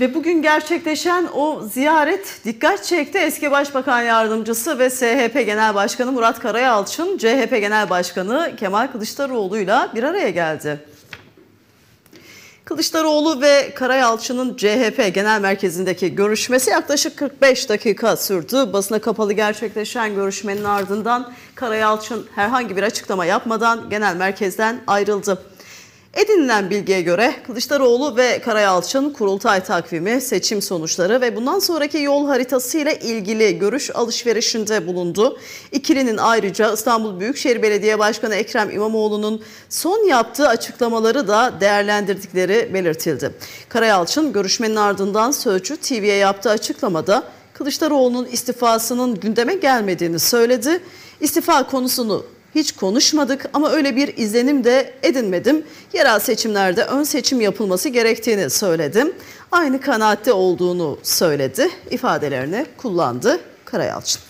Ve bugün gerçekleşen o ziyaret dikkat çekti. Eski Başbakan Yardımcısı ve CHP Genel Başkanı Murat Karayalçın, CHP Genel Başkanı Kemal Kılıçdaroğlu'yla bir araya geldi. Kılıçdaroğlu ve Karayalçın'ın CHP Genel Merkezi'ndeki görüşmesi yaklaşık 45 dakika sürdü. Basına kapalı gerçekleşen görüşmenin ardından Karayalçın herhangi bir açıklama yapmadan genel merkezden ayrıldı. Edinilen bilgiye göre Kılıçdaroğlu ve Karayalçın kurultay takvimi, seçim sonuçları ve bundan sonraki yol haritası ile ilgili görüş alışverişinde bulundu. İkilinin ayrıca İstanbul Büyükşehir Belediye Başkanı Ekrem İmamoğlu'nun son yaptığı açıklamaları da değerlendirdikleri belirtildi. Karayalçın görüşmenin ardından Sözcü TV'ye yaptığı açıklamada Kılıçdaroğlu'nun istifasının gündeme gelmediğini söyledi. İstifa konusunu hiç konuşmadık ama öyle bir izlenim de edinmedim. Yerel seçimlerde ön seçim yapılması gerektiğini söyledim. Aynı kanaatte olduğunu söyledi. İfadelerini kullandı Karayalçın.